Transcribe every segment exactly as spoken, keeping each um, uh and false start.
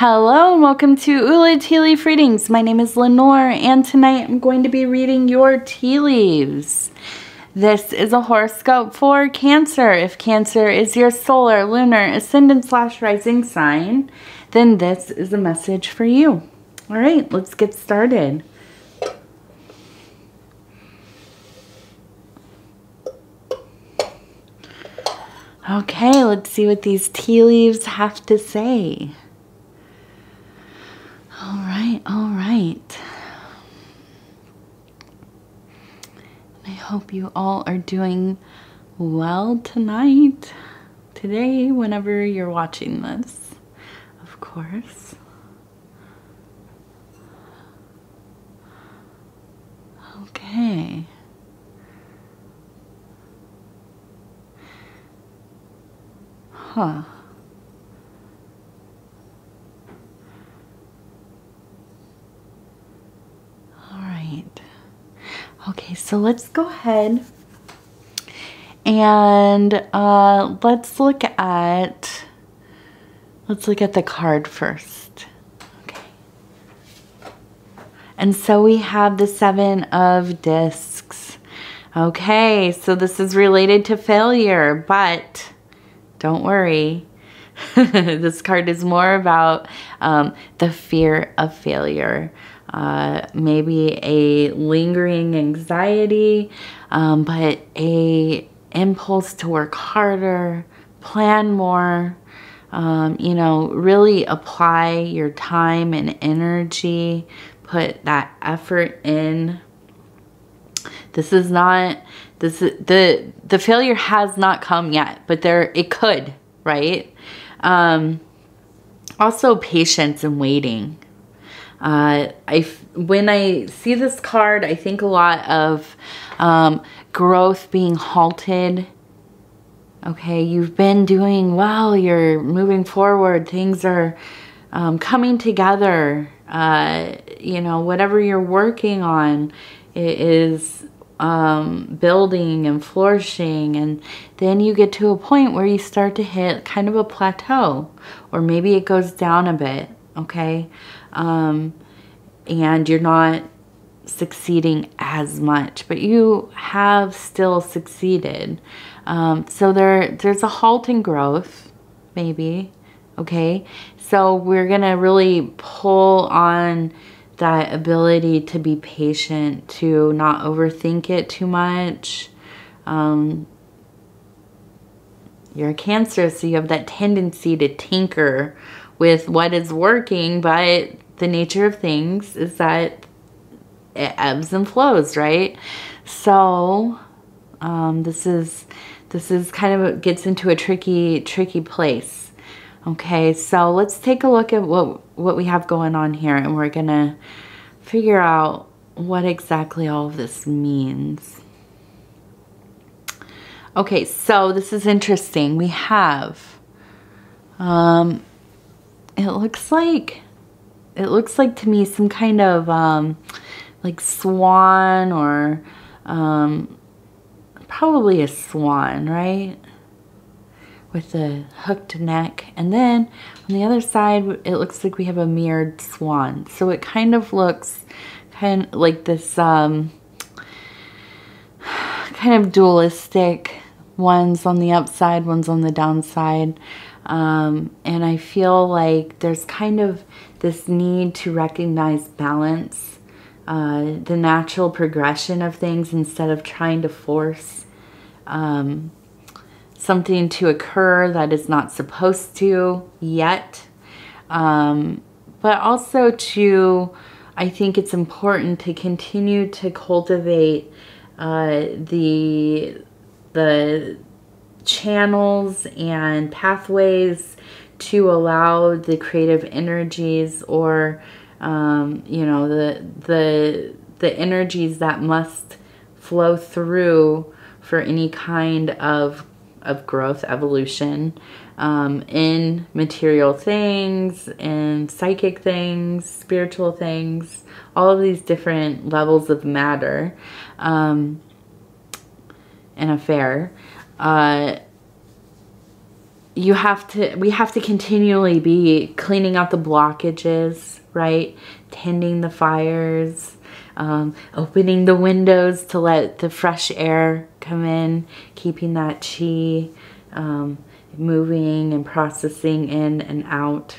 Hello and welcome to Ula Tea Leaf Readings. My name is Lenore and tonight I'm going to be reading your tea leaves. This is a horoscope for Cancer. If Cancer is your solar, lunar, ascendant slash rising sign, then this is a message for you. All right, let's get started. Okay, let's see what these tea leaves have to say. All right, all right. I hope you all are doing well tonight, today, whenever you're watching this, of course. Okay. Huh. Okay, so let's go ahead and uh, let's look at let's look at the card first. Okay, and so we have the Seven of Discs. Okay, so this is related to failure, but don't worry. This card is more about um, the fear of failure. Uh, maybe a lingering anxiety, um, but a impulse to work harder, plan more, um, you know, really apply your time and energy, put that effort in. This is not, this is, the, the failure has not come yet, but there, it could, right? Um, also patience and waiting. Uh, I, when I see this card, I think a lot of um, growth being halted. Okay, you've been doing well, you're moving forward, things are um, coming together. Uh, you know, whatever you're working on is um, building and flourishing, and then you get to a point where you start to hit kind of a plateau, or maybe it goes down a bit. Okay. Um, and you're not succeeding as much, but you have still succeeded. Um, so there, there's a halt in growth, maybe. Okay. So we're going to really pull on that ability to be patient, to not overthink it too much. Um, you're a Cancer, so you have that tendency to tinker with what is working, but the nature of things is that it ebbs and flows, right? So um, this is this is kind of gets into a tricky tricky place. Okay, so let's take a look at what what we have going on here, and we're gonna figure out what exactly all of this means. Okay, so this is interesting. We have. Um, It looks like, it looks like to me some kind of um, like swan or um, probably a swan, right? With a hooked neck. And then on the other side, it looks like we have a mirrored swan. So it kind of looks kind of like this um, kind of dualistic, one's on the upside, one's on the downside. Um, and I feel like there's kind of this need to recognize balance, uh, the natural progression of things instead of trying to force um, something to occur that is not supposed to yet. Um, but also to, I think it's important to continue to cultivate uh, the, the, channels and pathways to allow the creative energies, or um, you know, the the the energies that must flow through for any kind of of growth, evolution, um, in material things, in psychic things, spiritual things, all of these different levels of matter um, and affair. Uh, you have to, we have to continually be cleaning out the blockages, right? Tending the fires, um, opening the windows to let the fresh air come in, keeping that chi um, moving and processing in and out.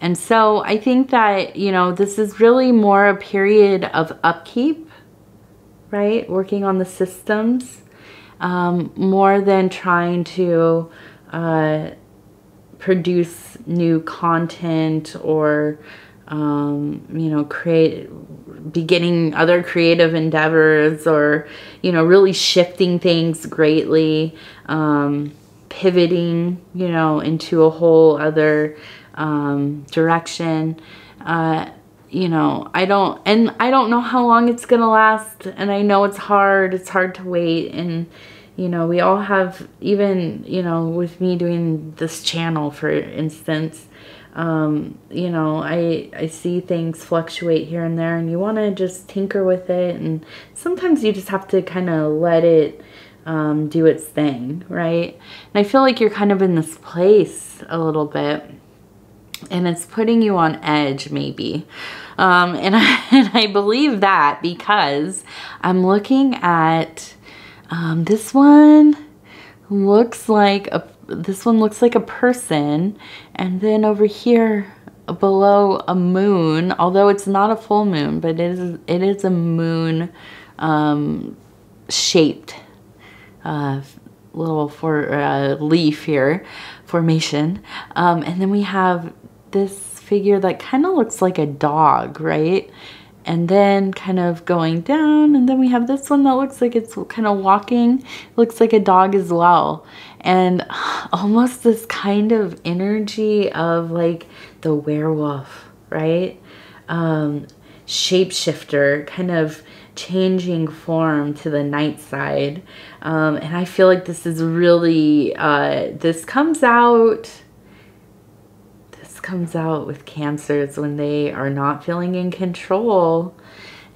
And so I think that, you know, this is really more a period of upkeep, right? Working on the systems, um, more than trying to uh, produce new content or, um, you know, create, beginning other creative endeavors, or, you know, really shifting things greatly, um, pivoting, you know, into a whole other um, direction. Uh, you know, I don't, and I don't know how long it's going to last. And I know it's hard. It's hard to wait. And, you know, we all have, even, you know, with me doing this channel, for instance, um, you know, I, I see things fluctuate here and there, and you want to just tinker with it. And sometimes you just have to kind of let it, um, do its thing, right? And I feel like you're kind of in this place a little bit, and it's putting you on edge, maybe. Um, and, I, and I believe that because I'm looking at, um, this one looks like a, this one looks like a person. And then over here below, a moon, although it's not a full moon, but it is, it is a moon, um, shaped, uh, little for uh, leaf here, formation. Um, and then we have this figure that kind of looks like a dog, right? And then kind of going down, and then we have this one that looks like it's kind of walking, looks like a dog as well. And almost this kind of energy of like the werewolf, right? Um, shapeshifter, kind of changing form to the night side. Um, and I feel like this is really, uh, this comes out, this comes out with Cancers when they are not feeling in control.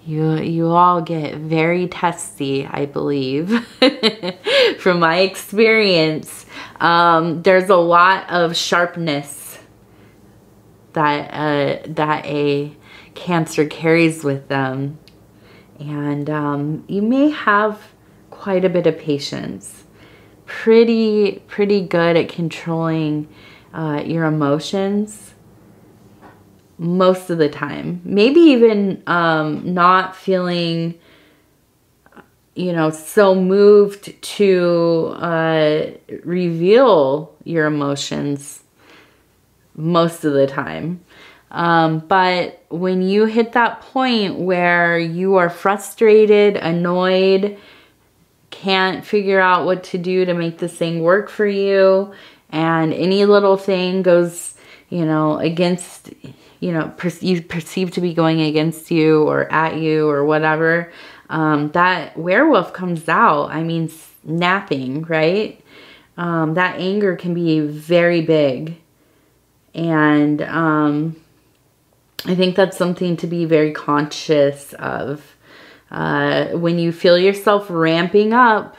You, you all get very testy, I believe, from my experience. Um, there's a lot of sharpness that, uh, that a Cancer carries with them. And um, you may have quite a bit of patience, pretty, pretty good at controlling uh, your emotions most of the time. Maybe even um, not feeling, you know, so moved to uh, reveal your emotions most of the time. Um, but when you hit that point where you are frustrated, annoyed, can't figure out what to do to make this thing work for you, and any little thing goes, you know, against, you know, per you perceive to be going against you or at you or whatever, um, that werewolf comes out. I mean, snapping, right? Um, that anger can be very big. And, um, I think that's something to be very conscious of. Uh, when you feel yourself ramping up,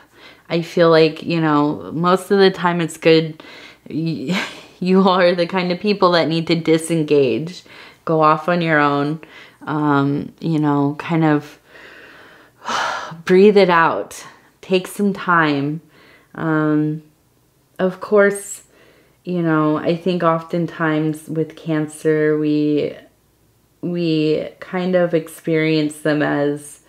I feel like, you know, most of the time it's good. You, you are the kind of people that need to disengage, go off on your own, um, you know, kind of breathe it out, take some time. Um, of course, you know, I think oftentimes with Cancer, we... we kind of experience them as,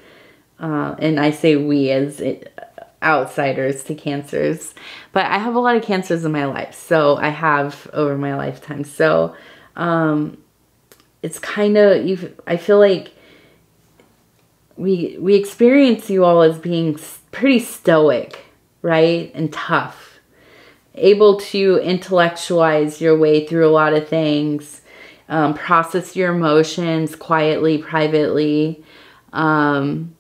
uh, and I say we as it, outsiders to Cancers, but I have a lot of Cancers in my life. So I have over my lifetime. So, um, it's kind of, you, I feel like we, we experience you all as being pretty stoic, right? And tough, able to intellectualize your way through a lot of things. Um, process your emotions quietly, privately, um,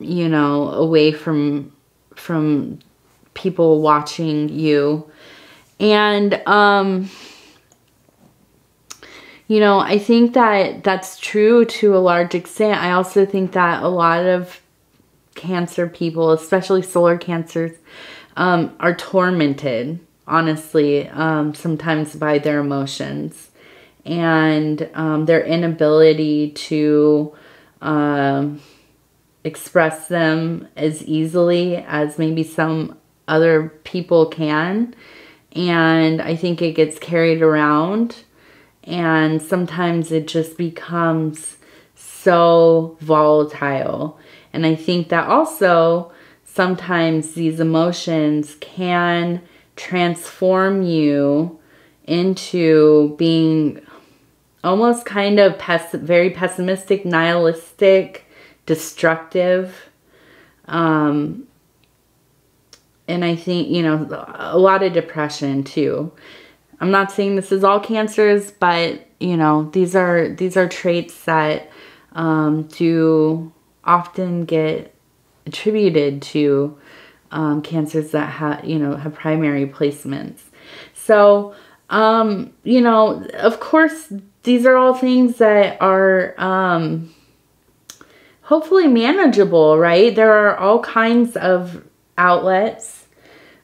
you know, away from, from people watching you. And, um, you know, I think that that's true to a large extent. I also think that a lot of Cancer people, especially solar Cancers, um, are tormented honestly, um, sometimes by their emotions and um, their inability to uh, express them as easily as maybe some other people can. And I think it gets carried around, and sometimes it just becomes so volatile. And I think that also sometimes these emotions can transform you into being almost kind of pess very pessimistic, nihilistic, destructive. Um, and I think, you know, a lot of depression too. I'm not saying this is all cancers, but, you know, these are, these are traits that um, do often get attributed to um, cancers that have, you know, have primary placements. So, um, you know, of course, these are all things that are um, hopefully manageable, right? There are all kinds of outlets,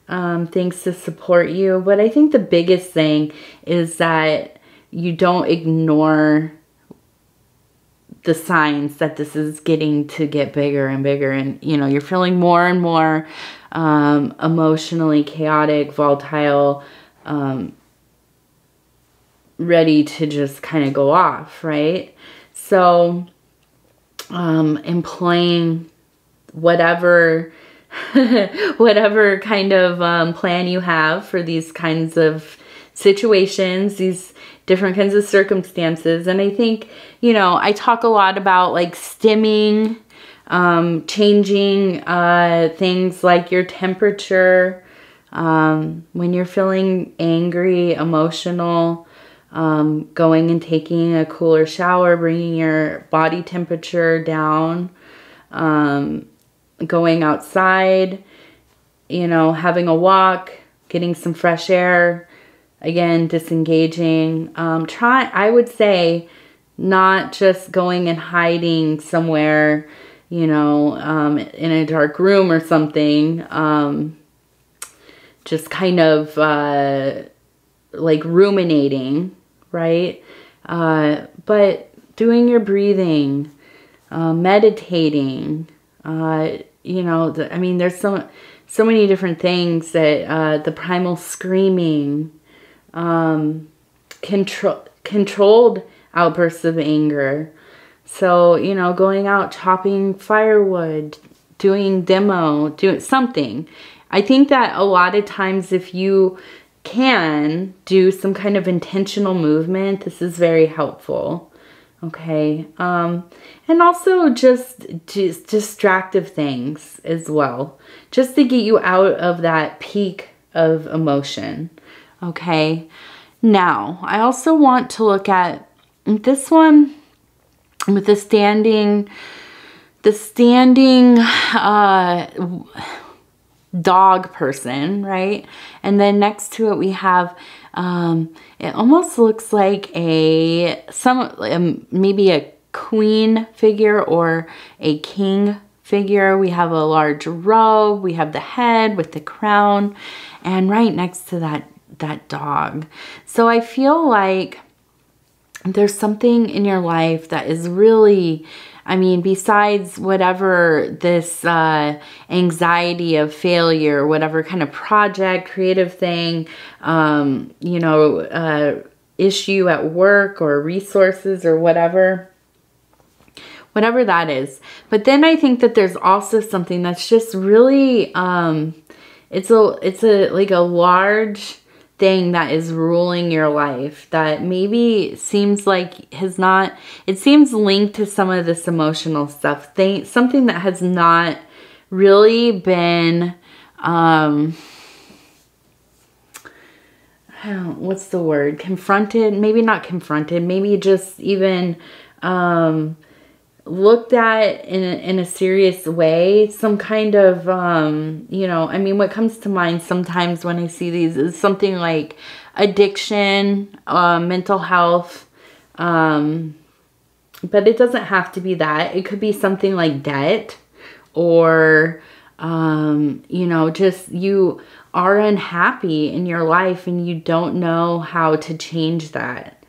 um, things to support you. But I think the biggest thing is that you don't ignore the signs that this is getting to get bigger and bigger, and you know, you're feeling more and more um, emotionally chaotic, volatile, um, ready to just kind of go off, right? So um, employing whatever whatever kind of um, plan you have for these kinds of situations, these different kinds of circumstances. And I think, you know, I talk a lot about like stimming, um, changing uh, things like your temperature, um, when you're feeling angry, emotional, um, going and taking a cooler shower, bringing your body temperature down, um, going outside, you know, having a walk, getting some fresh air, again, disengaging. Um, try, I would say, not just going and hiding somewhere, you know, um, in a dark room or something. Um, just kind of uh, like ruminating, right? Uh, but doing your breathing, uh, meditating, uh, you know, the, I mean, there's so, so many different things that uh, the primal screaming, um, control, controlled outbursts of anger. So, you know, going out, chopping firewood, doing demo, doing something. I think that a lot of times if you can do some kind of intentional movement, this is very helpful. Okay. Um, and also just, just distractive things as well, just to get you out of that peak of emotion. Okay. Now, I also want to look at this one with the standing, the standing uh, dog person, right? And then next to it, we have, um, it almost looks like a, some, maybe a queen figure or a king figure. We have a large robe. We have the head with the crown, and right next to that that dog. So I feel like there's something in your life that is really, I mean, besides whatever this uh, anxiety of failure, whatever kind of project, creative thing, um, you know, uh, issue at work or resources or whatever, whatever that is. But then I think that there's also something that's just really, um, it's a, it's a, like a large thing that is ruling your life that maybe seems like has not, it seems linked to some of this emotional stuff, thing, something that has not really been, um, I don't know, what's the word? Confronted, maybe not confronted, maybe just even, um, looked at in a, in a serious way, some kind of, um, you know, I mean, what comes to mind sometimes when I see these is something like addiction, uh, mental health, um, but it doesn't have to be that. It could be something like debt or Um, you know, just you are unhappy in your life and you don't know how to change that.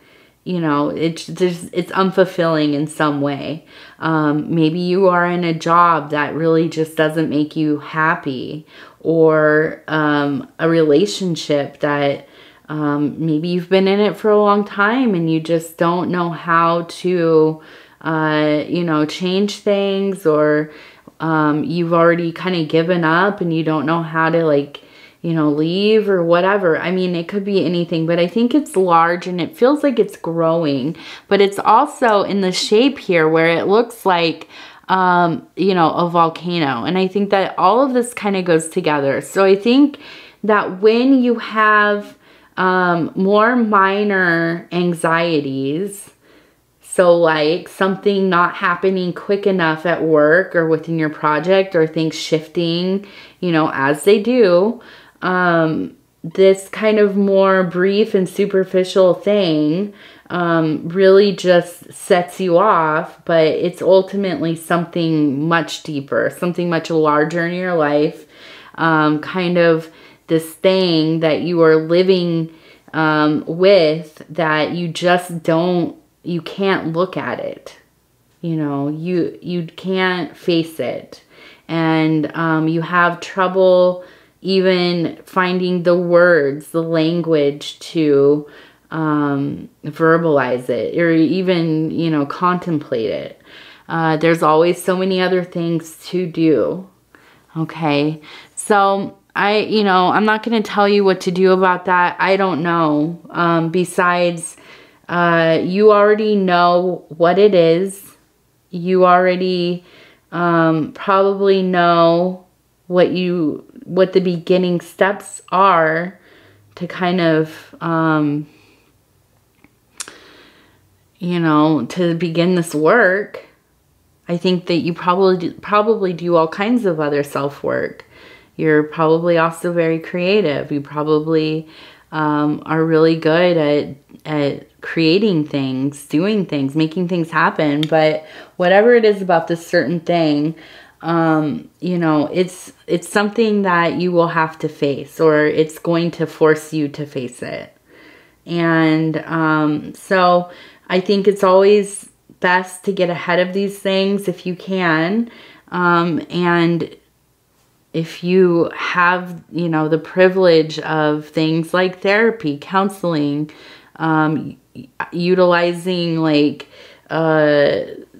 You know, it's just, it's unfulfilling in some way. Um, maybe you are in a job that really just doesn't make you happy, or um, a relationship that um, maybe you've been in it for a long time and you just don't know how to, uh, you know, change things, or um, you've already kind of given up and you don't know how to, like, you know, leave or whatever. I mean, it could be anything, but I think it's large and it feels like it's growing, but it's also in the shape here where it looks like, um, you know, a volcano. And I think that all of this kind of goes together. So I think that when you have, um, more minor anxieties, so like something not happening quick enough at work or within your project, or things shifting, you know, as they do, Um, this kind of more brief and superficial thing um, really just sets you off, but it's ultimately something much deeper, something much larger in your life, um, kind of this thing that you are living um, with that you just don't, you can't look at it, you know, you, you can't face it. And um, you have trouble even finding the words, the language to um, verbalize it, or even, you know, contemplate it. Uh, there's always so many other things to do. Okay. So I, you know, I'm not going to tell you what to do about that. I don't know. Um, besides, uh, you already know what it is. You already um, probably know what you, what the beginning steps are to kind of, um, you know, to begin this work. I think that you probably, probably do all kinds of other self work. You're probably also very creative. You probably, um, are really good at, at creating things, doing things, making things happen. But whatever it is about this certain thing, Um, you know, it's, it's something that you will have to face, or it's going to force you to face it. And, um, so I think it's always best to get ahead of these things if you can. Um, and if you have, you know, the privilege of things like therapy, counseling, um, utilizing like, uh,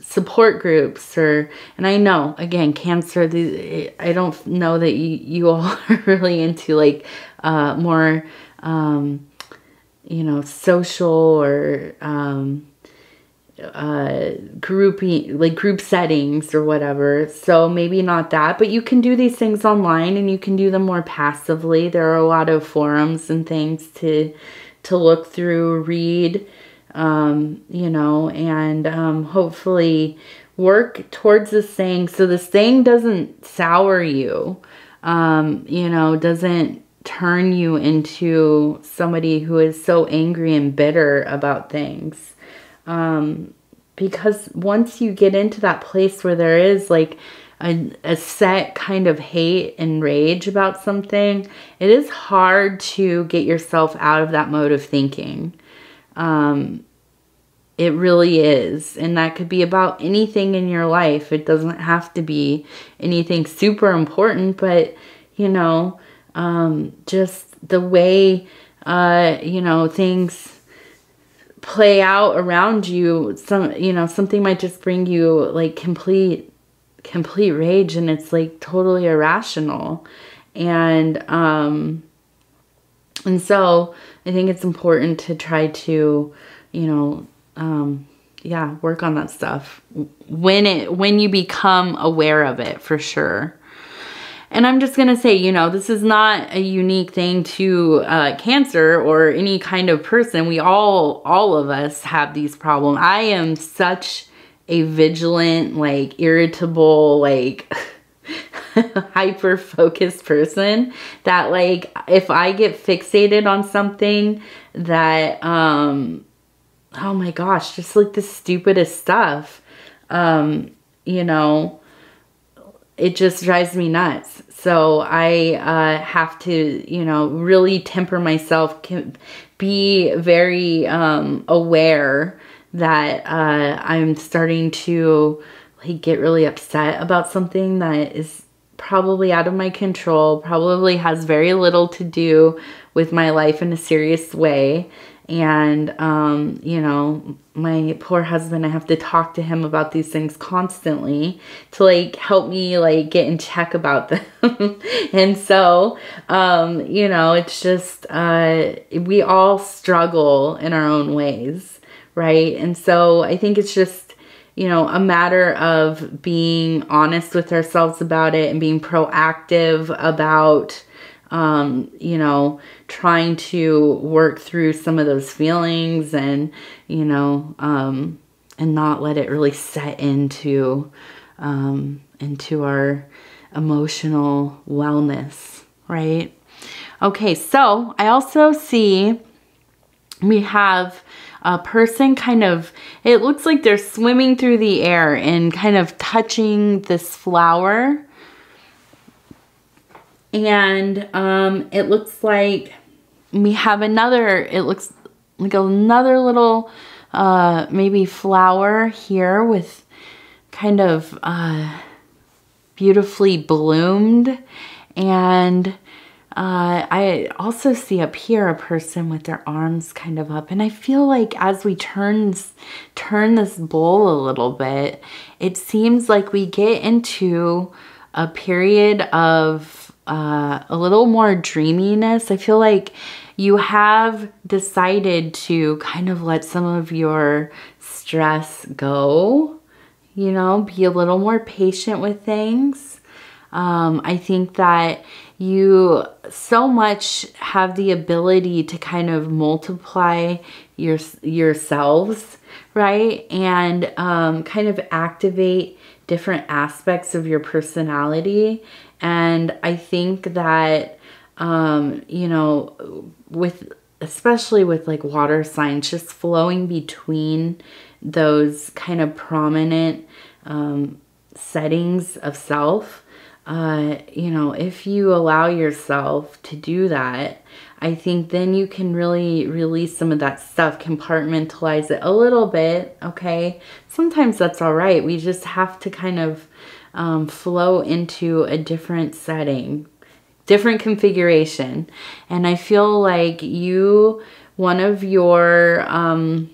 support groups, or, and I know, again, Cancer, the, I don't know that you, you all are really into like, uh, more, um, you know, social or, um, uh, grouping, like group settings or whatever. So maybe not that, but you can do these things online and you can do them more passively. There are a lot of forums and things to, to look through, read, um, you know, and, um, hopefully work towards this thing. So this thing doesn't sour you, um, you know, doesn't turn you into somebody who is so angry and bitter about things. Um, because once you get into that place where there is like a, a set kind of hate and rage about something, it is hard to get yourself out of that mode of thinking. Um, it really is. And that could be about anything in your life. It doesn't have to be anything super important, but you know, um, just the way, uh, you know, things play out around you. Some, you know, something might just bring you like complete, complete rage, and it's like totally irrational. And, um, and so I think it's important to try to, you know, um, yeah, work on that stuff when it, when you become aware of it, for sure. And I'm just going to say, you know, this is not a unique thing to uh, Cancer or any kind of person. We all, all of us have these problems. I am such a vigilant, like irritable, like hyper-focused person that like, if I get fixated on something that, um, oh my gosh, just like the stupidest stuff, um, you know, it just drives me nuts. So I uh, have to, you know, really temper myself, be very um, aware that uh, I'm starting to like get really upset about something that is probably out of my control, probably has very little to do with my life in a serious way. And, um, you know, my poor husband, I have to talk to him about these things constantly to like help me like get in check about them. And so, um, you know, it's just, uh, we all struggle in our own ways, right? And so I think it's just, you know, a matter of being honest with ourselves about it and being proactive about, um, you know, trying to work through some of those feelings and, you know, um, and not let it really set into, um, into our emotional wellness, right? Okay. So I also see we have a person kind of, it looks like they're swimming through the air and kind of touching this flower. And, um, it looks like we have another, it looks like another little, uh, maybe flower here with kind of, uh, beautifully bloomed. And, uh, I also see up here a person with their arms kind of up. And I feel like as we turn, turn this bowl a little bit, it seems like we get into a period of, Uh, a little more dreaminess. I feel like you have decided to kind of let some of your stress go, you know, be a little more patient with things. Um, I think that you so much have the ability to kind of multiply your yourselves, right? And um, kind of activate different aspects of your personality. And I think that, um, you know, with, especially with like water signs, just flowing between those kind of prominent, um, settings of self, uh, you know, if you allow yourself to do that, I think then you can really release some of that stuff, compartmentalize it a little bit. Okay. Sometimes that's all right. We just have to kind of, Um, flow into a different setting, different configuration. And I feel like you, one of your um,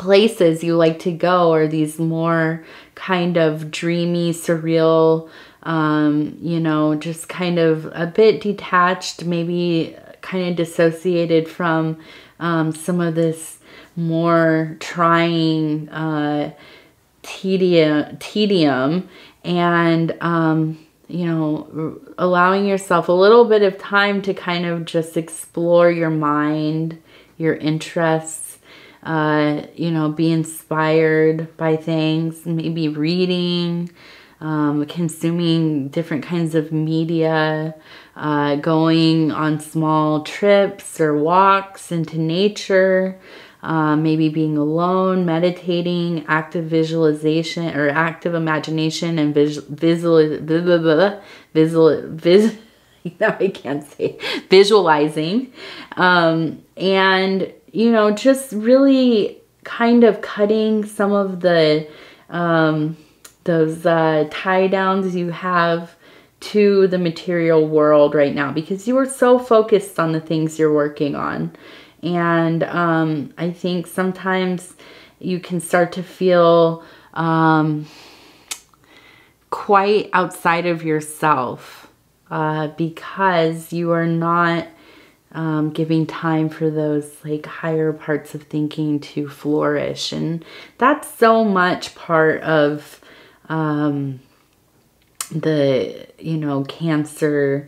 places you like to go are these more kind of dreamy, surreal, um, you know, just kind of a bit detached, maybe kind of dissociated from um, some of this more trying uh, tedium, tedium and, um, you know, allowing yourself a little bit of time to kind of just explore your mind, your interests, uh, you know, be inspired by things, maybe reading, um, consuming different kinds of media, uh, going on small trips or walks into nature, Uh, maybe being alone, meditating, active visualization or active imagination and visual, visual, visual, visual, visual no, I can't say, visualizing. Um, and, you know, just really kind of cutting some of the, um, those uh, tie downs you have to the material world right now, because you are so focused on the things you're working on. And, um, I think sometimes you can start to feel, um, quite outside of yourself, uh, because you are not, um, giving time for those like higher parts of thinking to flourish. And that's so much part of, um, the, you know, Cancer,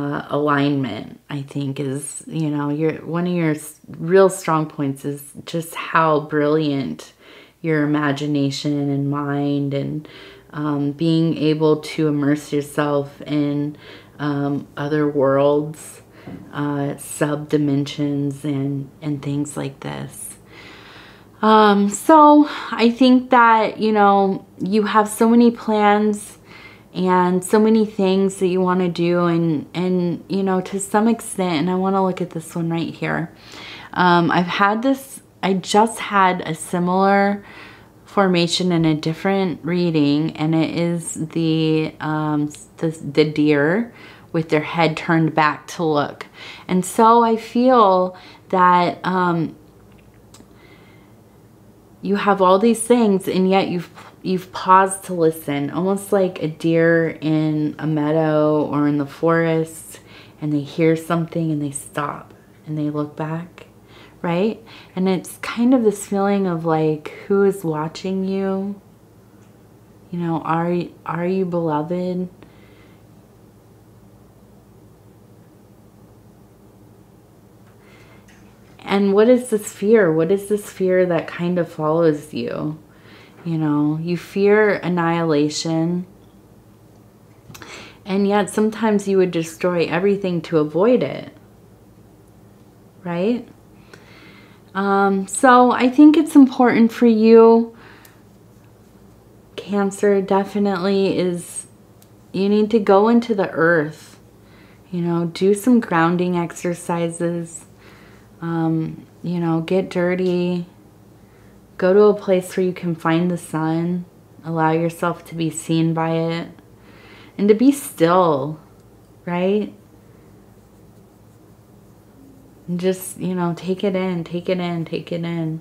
Uh, alignment, I think, is, you know, your, one of your real strong points is just how brilliant your imagination and mind and um, being able to immerse yourself in um, other worlds, uh, sub-dimensions and, and things like this. Um, so I think that, you know, you have so many plans and so many things that you want to do, and, and you know, to some extent, and I want to look at this one right here. Um, I've had this, I just had a similar formation in a different reading, and it is the, um, the, the deer with their head turned back to look. And so I feel that um, you have all these things, and yet you've you've paused to listen, almost like a deer in a meadow or in the forest, and they hear something and they stop and they look back, right? And it's kind of this feeling of like, who is watching you? You know, are, are you beloved? And what is this fear? What is this fear that kind of follows you? You know, you fear annihilation. And yet sometimes you would destroy everything to avoid it, right? Um, so I think it's important for you, Cancer, definitely is, you need to go into the earth, you know, do some grounding exercises. Um, you know, get dirty, go to a place where you can find the sun, allow yourself to be seen by it, and to be still, right? And just, you know, take it in, take it in, take it in.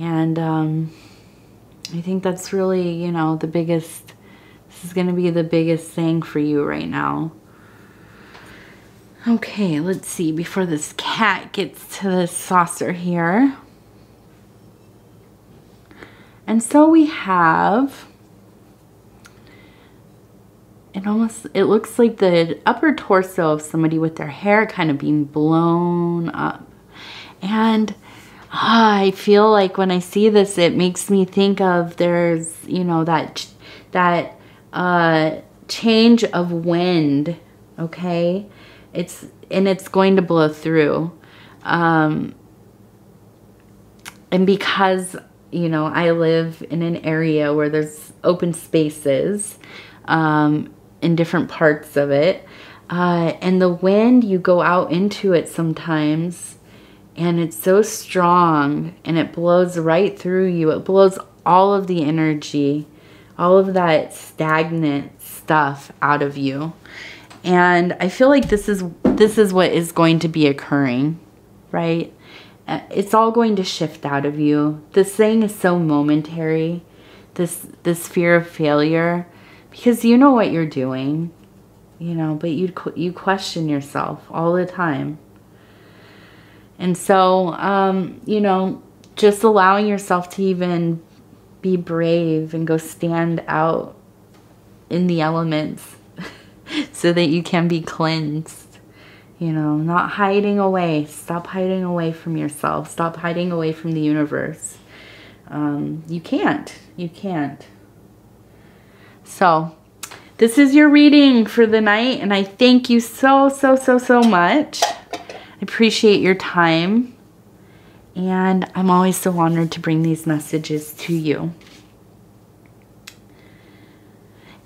And um, I think that's really, you know, the biggest, this is going to be the biggest thing for you right now. Okay, let's see before this cat gets to the saucer here. And so we have, it almost, it looks like the upper torso of somebody with their hair kind of being blown up. And oh, I feel like when I see this, it makes me think of there's, you know, that, that uh, change of wind, okay? It's, and it's going to blow through. Um, and because, you know, I live in an area where there's open spaces um, in different parts of it. Uh, and the wind, you go out into it sometimes, and it's so strong, and it blows right through you. It blows all of the energy, all of that stagnant stuff out of you. And I feel like this is this is what is going to be occurring, right? It's all going to shift out of you. This thing is so momentary, this this fear of failure, because you know what you're doing, you know, but you you question yourself all the time. And so, um, you know, just allowing yourself to even be brave and go stand out in the elements, so that you can be cleansed, you know, not hiding away. Stop hiding away from yourself. Stop hiding away from the universe. Um, you can't, you can't. So this is your reading for the night. And I thank you so, so, so, so much. I appreciate your time. And I'm always so honored to bring these messages to you.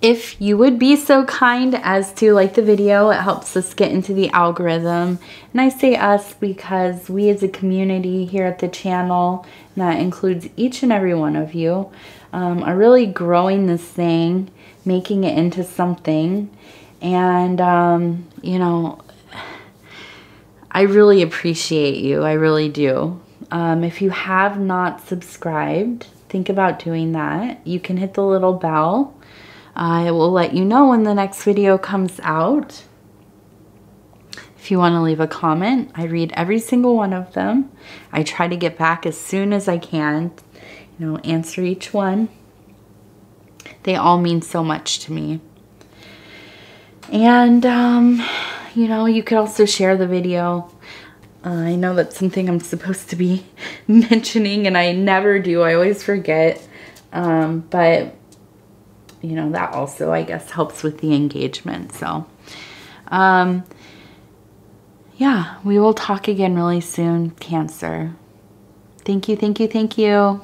If you would be so kind as to like the video, it helps us get into the algorithm. And I say us because we as a community here at the channel, and that includes each and every one of you, um, are really growing this thing, making it into something. And, um, you know, I really appreciate you. I really do. Um, if you have not subscribed, think about doing that. You can hit the little bell. I will let you know when the next video comes out. If you want to leave a comment, I read every single one of them. I try to get back as soon as I can, you know, answer each one. They all mean so much to me. And, um, you know, you could also share the video. Uh, I know that's something I'm supposed to be mentioning, and I never do. I always forget. Um, but... you know, that also, I guess, helps with the engagement. So, um, yeah, we will talk again really soon, Cancer. Thank you, thank you, thank you.